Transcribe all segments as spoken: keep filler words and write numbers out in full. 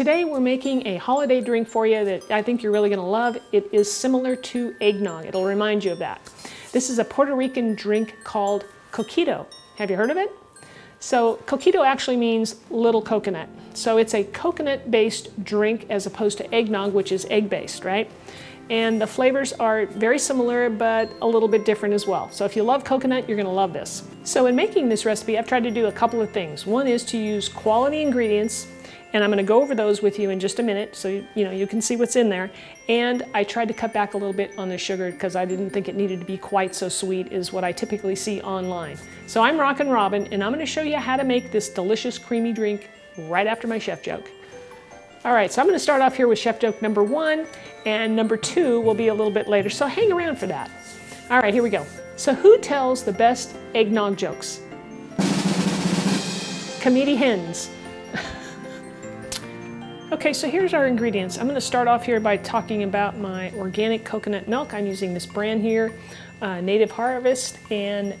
Today we're making a holiday drink for you that I think you're really going to love. It is similar to eggnog. It'll remind you of that. This is a Puerto Rican drink called coquito. Have you heard of it? So coquito actually means little coconut. So it's a coconut-based drink as opposed to eggnog, which is egg-based, right? And the flavors are very similar, but a little bit different as well. So if you love coconut, you're gonna love this. So in making this recipe, I've tried to do a couple of things. One is to use quality ingredients, and I'm gonna go over those with you in just a minute, so you, you know, you can see what's in there. And I tried to cut back a little bit on the sugar because I didn't think it needed to be quite so sweet as what I typically see online. So I'm Rockin Robin, and I'm gonna show you how to make this delicious creamy drink right after my chef joke. All right, so I'm gonna start off here with chef joke number one, and number two will be a little bit later, so hang around for that. All right, here we go. So who tells the best eggnog jokes? Comedy hens. Okay, so here's our ingredients. I'm gonna start off here by talking about my organic coconut milk. I'm using this brand here, uh, Native Harvest, and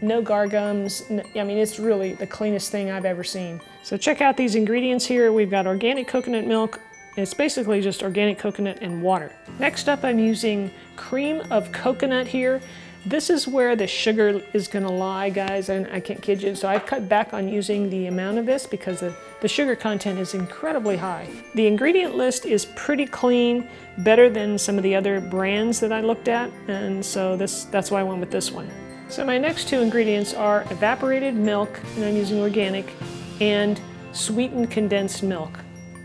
no gargums. I mean, it's really the cleanest thing I've ever seen. So check out these ingredients here. We've got organic coconut milk. It's basically just organic coconut and water. Next up, I'm using cream of coconut here. This is where the sugar is gonna lie, guys, and I can't kid you. So I've cut back on using the amount of this because the, the sugar content is incredibly high. The ingredient list is pretty clean, better than some of the other brands that I looked at. And so this that's why I went with this one. So my next two ingredients are evaporated milk, and I'm using organic, and sweetened condensed milk.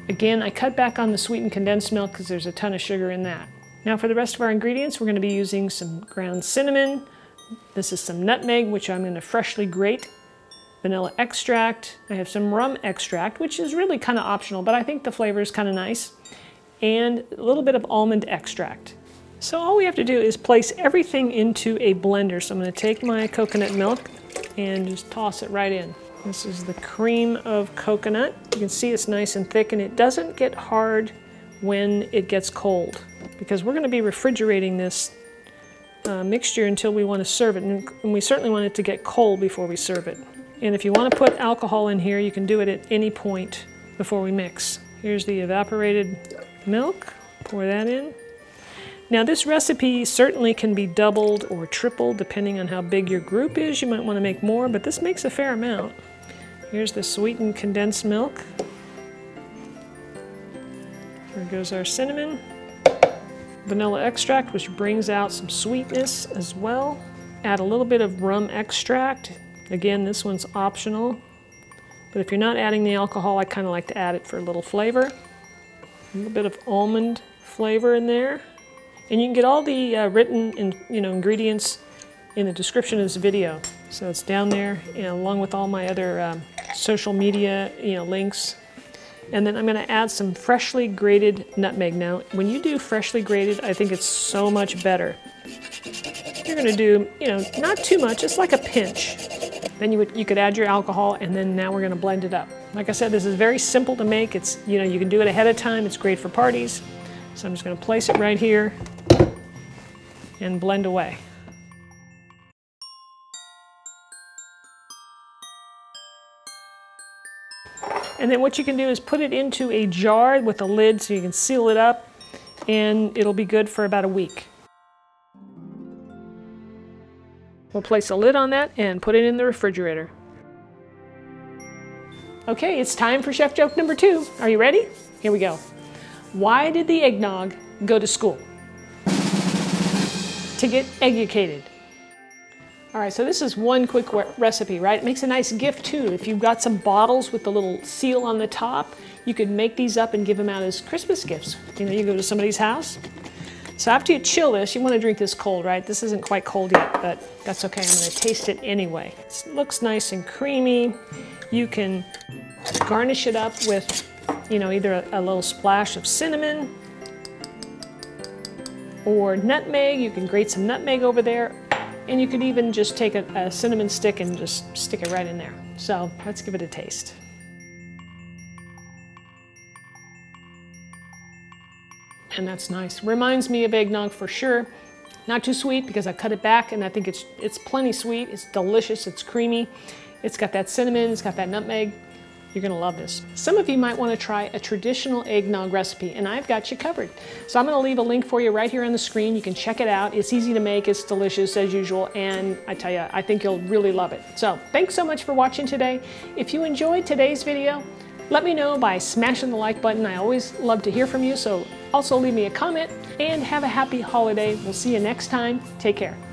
Again, I cut back on the sweetened condensed milk because there's a ton of sugar in that. Now for the rest of our ingredients, we're going to be using some ground cinnamon. This is some nutmeg, which I'm going to freshly grate. Vanilla extract. I have some rum extract, which is really kind of optional, but I think the flavor is kind of nice. And a little bit of almond extract. So all we have to do is place everything into a blender. So I'm going to take my coconut milk and just toss it right in. This is the cream of coconut. You can see it's nice and thick, and it doesn't get hard when it gets cold because we're going to be refrigerating this uh, mixture until we want to serve it, and we certainly want it to get cold before we serve it. And if you want to put alcohol in here, you can do it at any point before we mix. Here's the evaporated milk. Pour that in. Now this recipe certainly can be doubled or tripled depending on how big your group is. You might want to make more, but this makes a fair amount. Here's the sweetened condensed milk. Here goes our cinnamon. Vanilla extract, which brings out some sweetness as well. Add a little bit of rum extract. Again, this one's optional, but if you're not adding the alcohol, I kind of like to add it for a little flavor. A little bit of almond flavor in there. And you can get all the uh, written in, you know, ingredients in the description of this video. So it's down there, and along with all my other um, social media you know, links. And then I'm going to add some freshly grated nutmeg. Now, when you do freshly grated, I think it's so much better. You're going to do, you know, not too much. It's like a pinch. Then you would you could add your alcohol, and then now we're going to blend it up. Like I said, this is very simple to make. It's you know you can do it ahead of time. It's great for parties. So I'm just going to place it right here and blend away. And then what you can do is put it into a jar with a lid so you can seal it up, and it'll be good for about a week. We'll place a lid on that and put it in the refrigerator. Okay, it's time for chef joke number two. Are you ready? Here we go. Why did the eggnog go to school? To get educated. All right, so this is one quick recipe, right? It makes a nice gift too. If you've got some bottles with the little seal on the top, you could make these up and give them out as Christmas gifts. You know, you go to somebody's house. So after you chill this, you want to drink this cold, right? This isn't quite cold yet, but that's okay. I'm going to taste it anyway. It looks nice and creamy. You can garnish it up with, you know, either a, a little splash of cinnamon or nutmeg. You can grate some nutmeg over there. And you could even just take a, a cinnamon stick and just stick it right in there. So let's give it a taste. And that's nice. Reminds me of eggnog for sure. Not too sweet because I cut it back, and I think it's, it's plenty sweet. It's delicious. It's creamy. It's got that cinnamon. It's got that nutmeg. You're gonna love this. Some of you might wanna try a traditional eggnog recipe, and I've got you covered. So I'm gonna leave a link for you right here on the screen. You can check it out. It's easy to make, it's delicious as usual, and I tell you, I think you'll really love it. So thanks so much for watching today. If you enjoyed today's video, let me know by smashing the like button. I always love to hear from you, so also leave me a comment, and have a happy holiday. We'll see you next time. Take care.